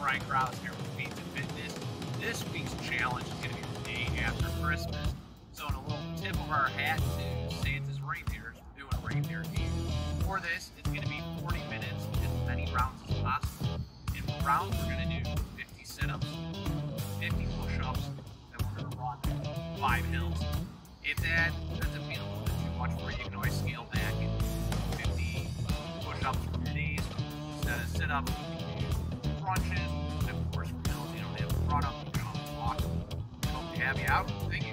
Brian Krause here with Feats of Fitness. This week's challenge is going to be the day after Christmas. So in a little tip of our hat to Santa's reindeers, we're doing a reindeer game. For this, it's going to be 40 minutes with as many rounds as possible. In rounds, we're going to do 50 sit-ups, 50 push-ups, and we're going to run 5 hills. If that doesn't mean a little bit too much for you, you can always scale back and do 50 push-ups from your knees instead of sit-ups. Crunches, and of course, you don't have to run up, you don't have to walk. Hope to have you out. Thank you.